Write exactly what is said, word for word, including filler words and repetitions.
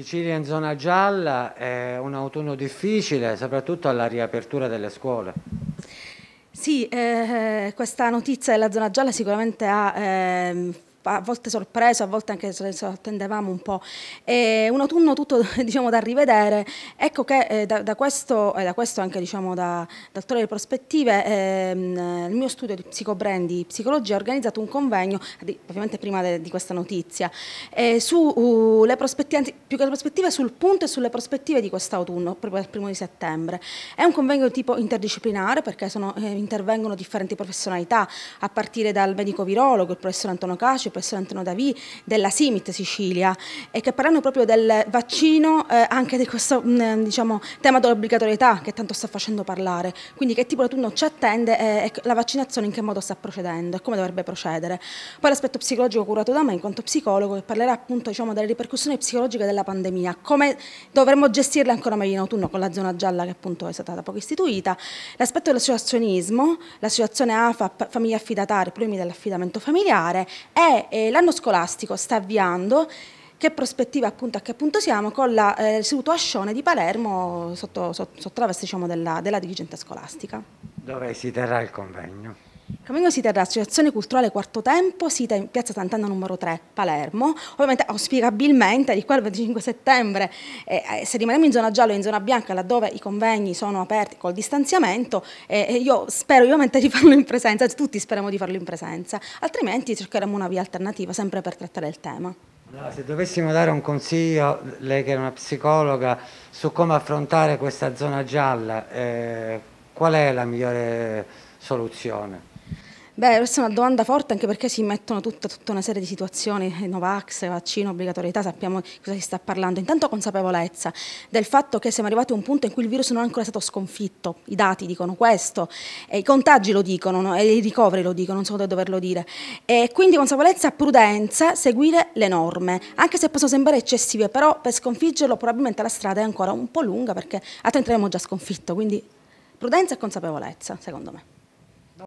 Sicilia in zona gialla è un autunno difficile, soprattutto alla riapertura delle scuole. Sì, eh, questa notizia della zona gialla sicuramente ha... Ehm... a volte sorpreso, a volte anche se attendevamo un po'. È un autunno tutto, diciamo, da rivedere. Ecco che eh, da, da, questo, eh, da questo anche, diciamo, da, da altre prospettive, ehm, il mio studio di psicobrandi, psicologia, ha organizzato un convegno, di, ovviamente prima de, di questa notizia, eh, su uh, le prospettive, più che le prospettive, sul punto e sulle prospettive di quest'autunno, proprio dal primo di settembre. È un convegno di tipo interdisciplinare perché sono, eh, intervengono differenti professionalità, a partire dal medico virologo, il professor Antonio Caci, professor Antonio Davi, della Simit Sicilia, e che parlano proprio del vaccino, eh, anche di questo mh, diciamo, tema dell'obbligatorietà che tanto sta facendo parlare, quindi che tipo di autunno ci attende e eh, la vaccinazione in che modo sta procedendo e come dovrebbe procedere. Poi l'aspetto psicologico curato da me in quanto psicologo, che parlerà appunto, diciamo, delle ripercussioni psicologiche della pandemia, come dovremmo gestirle ancora meglio in autunno con la zona gialla che appunto è stata da poco istituita. L'aspetto dell'associazionismo, l'associazione A F A, famiglie affidatarie, problemi dell'affidamento familiare, e l'anno scolastico sta avviando, che prospettiva appunto, a che punto siamo, con l'istituto eh, Ascione di Palermo sotto, sotto, sotto la veste, diciamo, della, della dirigente scolastica. Dove si terrà il convegno? Il convegno si terrà all'Associazione Culturale Quarto Tempo, sita in piazza Sant'Anna numero tre, Palermo. Ovviamente, auspicabilmente, di qua al venticinque settembre, eh, se rimaniamo in zona gialla o in zona bianca, laddove i convegni sono aperti col distanziamento, eh, io spero ovviamente di farlo in presenza, tutti speriamo di farlo in presenza, altrimenti cercheremo una via alternativa, sempre per trattare il tema. No, se dovessimo dare un consiglio, lei che è una psicologa, su come affrontare questa zona gialla, eh, qual è la migliore soluzione? Beh, questa è una domanda forte, anche perché si mettono tutta, tutta una serie di situazioni, Novax, vaccino, obbligatorietà, sappiamo di cosa si sta parlando. Intanto consapevolezza del fatto che siamo arrivati a un punto in cui il virus non è ancora stato sconfitto, i dati dicono questo, e i contagi lo dicono, no? E i ricoveri lo dicono, non so dove doverlo dire. E quindi consapevolezza, prudenza, seguire le norme, anche se possono sembrare eccessive, però per sconfiggerlo probabilmente la strada è ancora un po' lunga, perché a trenta abbiamo già sconfitto, quindi prudenza e consapevolezza, secondo me.